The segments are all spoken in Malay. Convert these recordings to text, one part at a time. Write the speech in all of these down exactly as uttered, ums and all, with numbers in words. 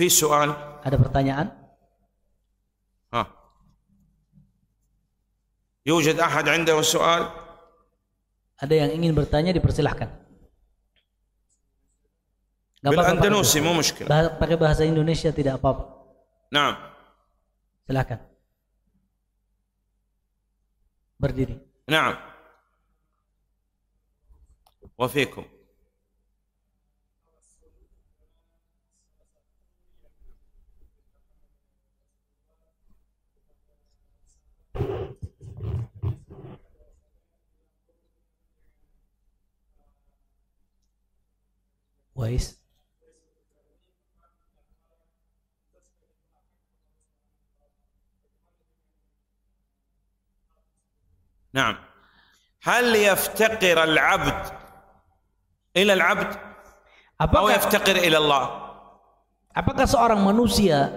في سؤال. Ada pertanyaan? ها. يوجد أحد عنده سؤال؟ Ada yang ingin bertanya, dipersilahkan. بالأندلسي مو مشكلة. Pakai bahasa Indonesia tidak apa-apa. Naam. Silakan. Berdiri. Naam. Wa fiikum. Uwais. نعم. هل يفتقر العبد إلى العبد أو يفتقر إلى الله؟ Apakah seorang manusia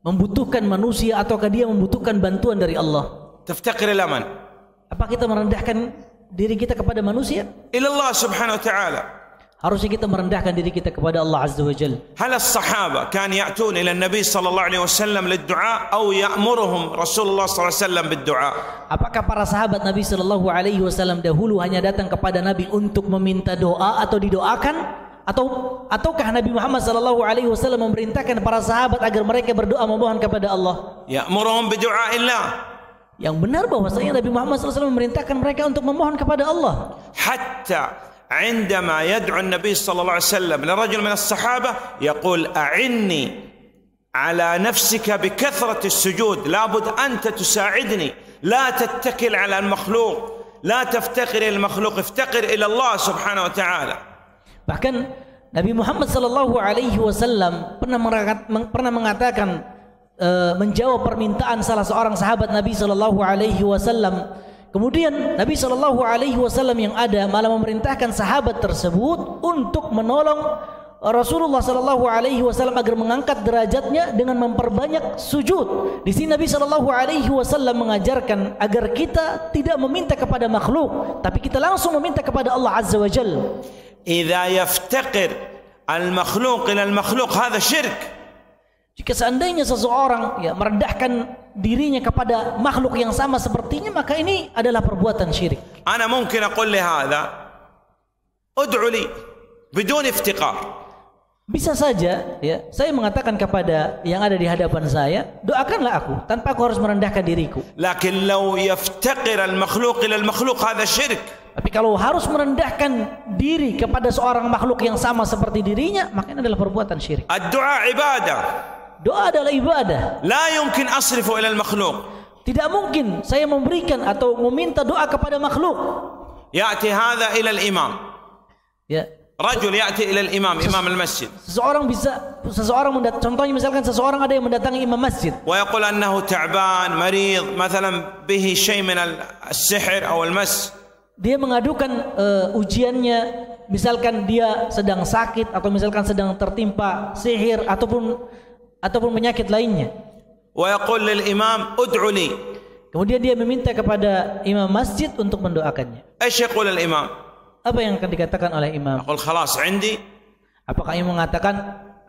membutuhkan manusia ataukah dia membutuhkan bantuan dari Allah? تفتقر إلى من؟ Apa kita merendahkan diri kita kepada manusia? إلى الله سبحانه وتعالى. Harusnya kita merendahkan diri kita kepada Allah Azza wa Jalla. هل الصحابة كان يأتون إلى النبي صلى الله عليه وسلم للدعاء أو يأمرهم رسول الله صلى الله عليه وسلم بالدعاء؟ Apakah para sahabat Nabi Shallallahu Alaihi Wasallam dahulu hanya datang kepada Nabi untuk meminta doa atau didoakan, atau ataukah Nabi Muhammad Shallallahu Alaihi Wasallam memerintahkan para sahabat agar mereka berdoa memohon kepada Allah? Ya'muruhum bidu'a'illah. Yang benar bahwasanya Nabi Muhammad Shallallahu Alaihi Wasallam memerintahkan mereka untuk memohon kepada Allah. Hatta عندما يدعو النبي صلى الله عليه وسلم لرجل من الصحابة يقول أعني على نفسك بكثرة السجود لابد أنت تساعدني. لا تتكل على المخلوق, لا تفتقر إلى المخلوق, افتقر إلى الله سبحانه وتعالى. Bahkan Nabi Muhammad Sallallahu Alaihi Wasallam pernah pernah mengatakan, menjawab permintaan salah seorang sahabat Nabi Sallallahu Alaihi Wasallam. Kemudian Nabi Sallallahu Alaihi Wasallam yang ada malah memerintahkan sahabat tersebut untuk menolong Rasulullah Sallallahu Alaihi Wasallam agar mengangkat derajatnya dengan memperbanyak sujud. Di sini Nabi Sallallahu Alaihi Wasallam mengajarkan agar kita tidak meminta kepada makhluk, tapi kita langsung meminta kepada Allah Azza wa Jalla. Idza yaftaqir al-makhluq ila al-makhluq hadha syirk. Jika seandainya seseorang ya merendahkan dirinya kepada makhluk yang sama sepertinya, maka ini adalah perbuatan syirik. Ana mungkin aqul li hadha ud'u li bidun iftiqar. Bisa saja ya, saya mengatakan kepada yang ada di hadapan saya, doakanlah aku tanpa aku harus merendahkan diriku. Lakin law yaftaqir al-makhluq ila al-makhluq hadha syirik. Tapi kalau harus merendahkan diri kepada seorang makhluk yang sama seperti dirinya, maka ini adalah perbuatan syirik. Ad-du'a ibadah. Doa adalah ibadah. La yumkin asrifu ila al-makhluq. Tidak mungkin saya memberikan atau meminta doa kepada makhluk. Ya'ti hadha ila al-imam. Ya. Rajul ya'ti ila al-imam, imam al-masjid. Seseorang bisa, seseorang contohnya misalkan seseorang ada yang mendatangi imam masjid. Wa yaqul annahu ta'ban, marid, mathalan bihi shay' min al-sihr aw al-mas. Dia mengadukan uh, ujiannya, misalkan dia sedang sakit atau misalkan sedang tertimpa sihir ataupun ataupun penyakit lainnya. Wa yaqul lil imam ud'u li. Kemudian dia meminta kepada imam masjid untuk mendoakannya. Aisy yaqul al imam. Apa yang akan dikatakan oleh imam? Aku khalas, عندي. Apakah imam mengatakan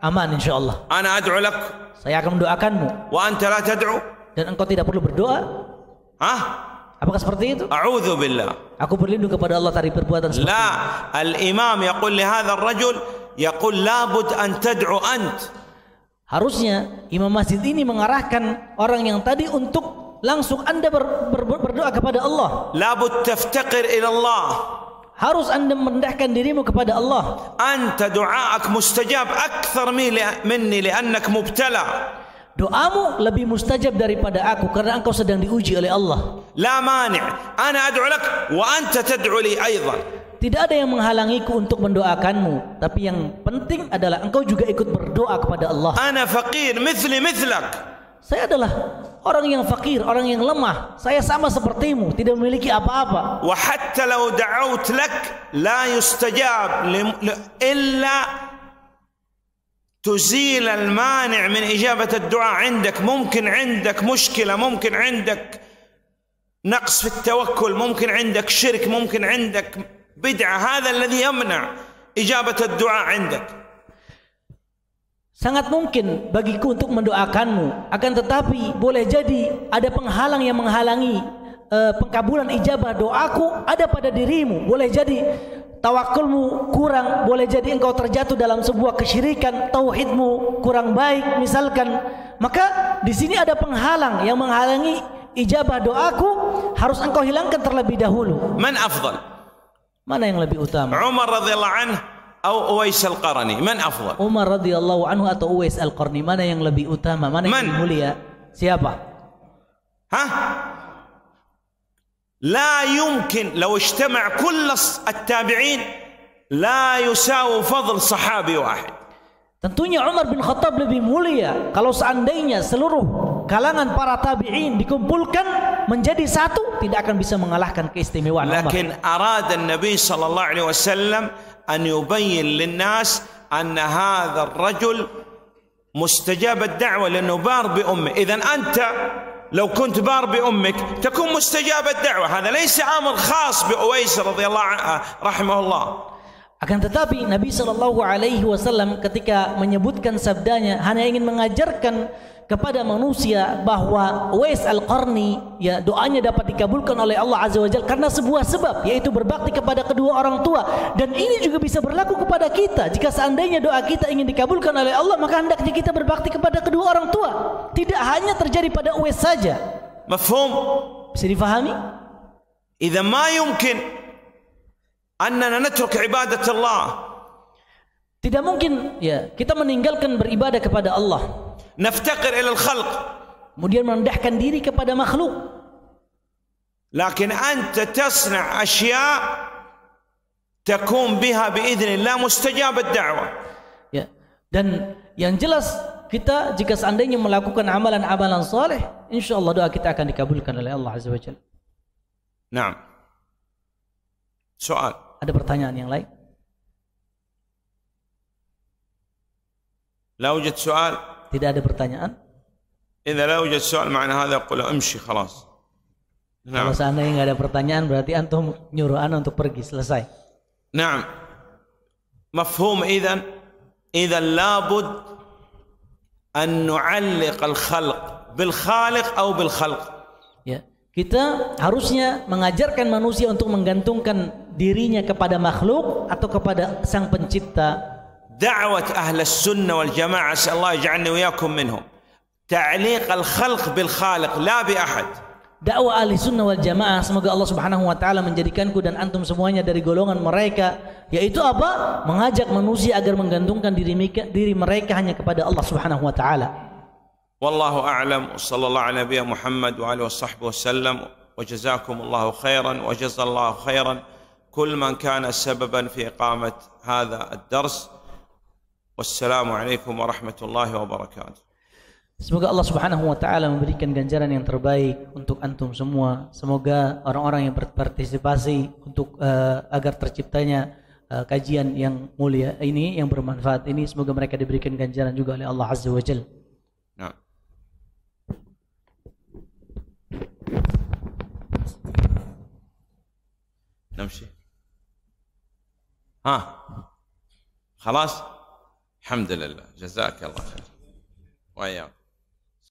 aman insyaallah? Ana ad'u lak. Saya akan mendoakanmu. Wa anta la tad'u. Dan engkau tidak perlu berdoa. Hah? Apakah seperti itu? A'udzu billah. Aku berlindung kepada Allah dari perbuatan seperti itu. La, al-imam yaqul li hadha ar-rajul yaqul la bud an tad'u ant. Harusnya imam masjid ini mengarahkan orang yang tadi untuk langsung Anda ber, ber, ber, berdoa kepada Allah. La bud taftaqir ila Allah. Harus Anda merendahkan dirimu kepada Allah. Anta du'aak mustajab akthar minni li'annak mubtala. Doamu lebih mustajab daripada aku karena engkau sedang diuji oleh Allah. La mani' ana ad'u lak wa anta tad'u li aidan. Tidak ada yang menghalangiku untuk mendoakanmu, tapi yang penting adalah engkau juga ikut berdoa kepada Allah. Ana faqir mithli mithlak. Saya adalah orang yang fakir, orang yang lemah. Saya sama sepertimu, tidak memiliki apa-apa. Wa hatta law da'awt lak la yustajab illa tuzil al-mani' min ijabati ad-du'a 'indak. Mungkin 'indak mushkila, mungkin 'indak naqs fi at-tawakkul, mungkin 'indak syirk, mungkin 'indak bid'ah. Hadha alladhi yamna' ijabati ad-du'a 'indak. Sangat mungkin bagiku untuk mendoakanmu, akan tetapi boleh jadi ada penghalang yang menghalangi e, pengkabulan ijabah doaku ada pada dirimu. Boleh jadi tawakulmu kurang, boleh jadi engkau terjatuh dalam sebuah kesyirikan, tauhidmu kurang baik misalkan. Maka di sini ada penghalang yang menghalangi ijabah doaku, harus engkau hilangkan terlebih dahulu. Man afdal? Mana yang lebih utama? Umar radhiyallahu anhu atau Uwais Al-Qarni, man afdal? Umar radhiyallahu anhu atau Uwais Al-Qarni, mana yang lebih utama? Mana yang lebih mulia? Siapa? Hah? La yumkin law ijtama' kull at-tabi'in la yusawi fadl sahabi wahid. Tentunya Umar bin Khattab lebih mulia kalau seandainya seluruh kalangan para tabi'in dikumpulkan menjadi satu, tidak akan bisa mengalahkan keistimewaan Umar. Lakin arada an-nabi sallallahu alaihi wasallam أن يبين للناس أن هذا الرجل مستجاب الدعوة لأنه بار بأمه. إذا أنت لو كنت بار بأمك تكون مستجاب الدعوة. هذا ليس أمر خاص بأويس رضي الله عنه رحمه الله. Akan tetapi Nabi Shallallahu Alaihi Wasallam ketika menyebutkan sabdanya hanya ingin mengajarkan kepada manusia bahwa Uwais Al-Qarni, ya, doanya dapat dikabulkan oleh Allah Azza wa Jalla karena sebuah sebab, yaitu berbakti kepada kedua orang tua. Dan ini juga bisa berlaku kepada kita. Jika seandainya doa kita ingin dikabulkan oleh Allah, maka hendaknya kita berbakti kepada kedua orang tua. Tidak hanya terjadi pada Uwais saja. Mafhum? Bisa difahami? Idza ma yumkin annana natruk ibadat Allah, tidak mungkin ya kita meninggalkan beribadah kepada Allah. Naftaqir ila al-khalq, kemudian merendahkan diri kepada makhluk. Lakin anta tasna' asya' takun biha biidznillah mustajab ad-da'wah. Ya, dan yang jelas kita jika seandainya melakukan amalan-amalan saleh, insyaallah doa kita akan dikabulkan oleh Allah Azza wa Jalla. Naam. Soal. Ada pertanyaan yang lain? لا وجد سؤال. Tidak ada pertanyaan. إذا لا وجد سؤال معنى هذا قل امشي خلاص. Kalau seandainya nggak ada pertanyaan berarti antum nyuruh ana untuk pergi, selesai. نعم. مفهوم إذن إذا لابد أن نعلق الخلق بالخالق أو بالخلق. Kita harusnya mengajarkan manusia untuk menggantungkan dirinya kepada makhluk atau kepada sang pencipta. Da'wat ahlus sunnah wal jamaah, sallallahu ja'alni wa yakum minhum. Ta'liq al-khalq bil khaliq la bi ahad. Dakwah ahli sunnah wal jamaah, semoga Allah subhanahu wa ta'ala menjadikanku dan antum semuanya dari golongan mereka, yaitu apa? Mengajak manusia agar menggantungkan diri mereka, diri mereka hanya kepada Allah subhanahu wa ta'ala. والله أعلم وصلى الله على نبينا محمد وآله وصحبه وسلم وجزاكم الله خيرا وجزا الله خيرا كل من كان سببا في إقامة هذا الدرس والسلام عليكم ورحمة الله وبركاته. Semoga Allah Subhanahu wa taala memberikan ganjaran yang terbaik untuk antum semua. Semoga orang-orang yang berpartisipasi untuk uh, agar terciptanya uh, kajian yang mulia ini, yang bermanfaat ini, semoga mereka diberikan ganjaran juga oleh Allah Azza wa Jalla. Nah. نمشي ها خلاص الحمد لله جزاك الله خير وإياك